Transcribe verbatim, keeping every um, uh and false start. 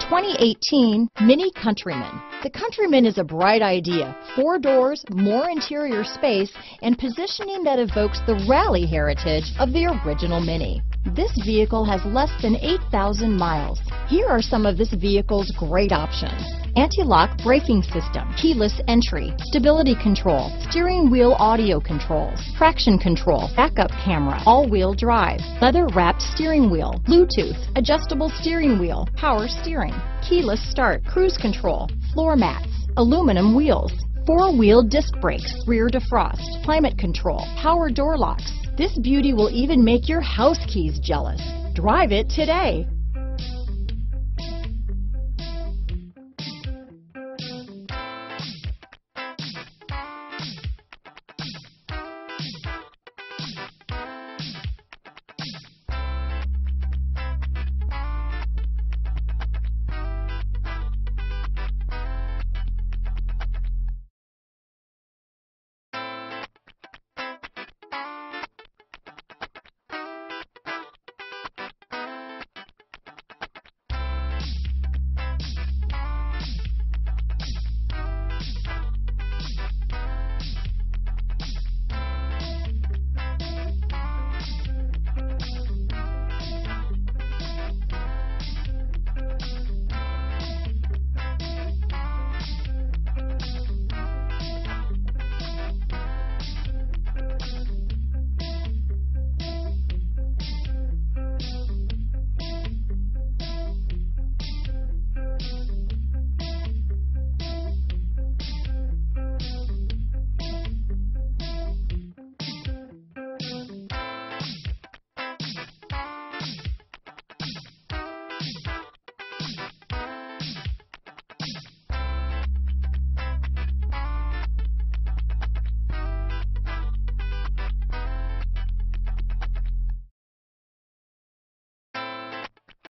twenty eighteen MINI Countryman. The Countryman is a bright idea. Four doors, more interior space, and positioning that evokes the rally heritage of the original MINI. This vehicle has less than eight thousand miles. Here are some of this vehicle's great options: anti-lock braking system, keyless entry, stability control, steering wheel audio controls, traction control, backup camera, all-wheel drive, leather-wrapped steering wheel, Bluetooth, adjustable steering wheel, power steering, keyless start, cruise control, floor mats, aluminum wheels, four-wheel disc brakes, rear defrost, climate control, power door locks. This beauty will even make your house keys jealous. Drive it today.